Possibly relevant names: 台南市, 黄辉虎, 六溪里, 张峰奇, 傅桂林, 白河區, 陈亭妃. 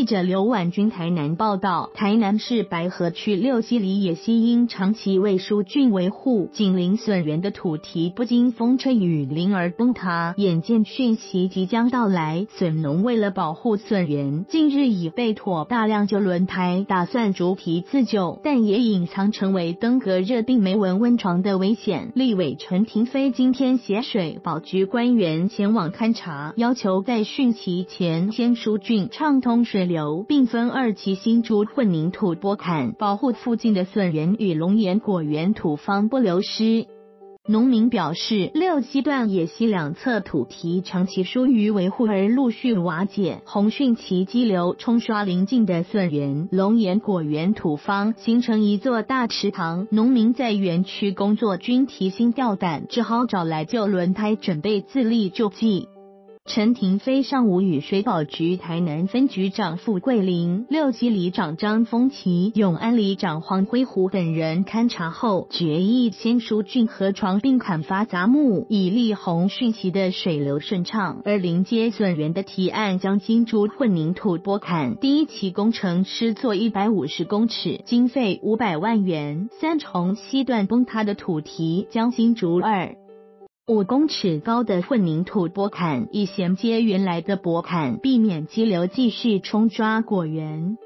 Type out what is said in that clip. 记者刘婉君台南报道，台南市白河区六溪里野溪因长期为疏浚维护紧邻笋园的土堤不经风吹雨淋而崩塌，眼见汛期即将到来，笋农为了保护笋园，近日已备妥大量旧轮胎，打算筑堤自救，但也隐藏成为登革热病媒蚊温床的危险。立委陈亭妃今天携水保局官员前往勘察，要求在汛期前先疏浚畅通水流，并分二期新筑混凝土拨坎，保护附近的笋园与龙眼果园土方不流失。农民表示，六溪段野溪两侧土堤长期疏于维护而陆续瓦解，洪汛期激流冲刷邻近的笋园、龙眼果园土方，形成一座大池塘。农民在园区工作均提心吊胆，只好找来旧轮胎准备自力救济。陈亭妃上午与水保局台南分局长傅桂林、六溪里长张峰奇、永安里长黄辉虎等人勘察后，决议先疏浚河床并砍伐杂木，以利洪汛期的水流顺畅。而临接笋园的堤岸将新筑混凝土拨坎，第一期工程施作150公尺，经费500万元。三重西段崩塌的土堤将新筑2.5公尺高的混凝土拨坎，以衔接原来的拨坎，避免激流继续冲刷果园。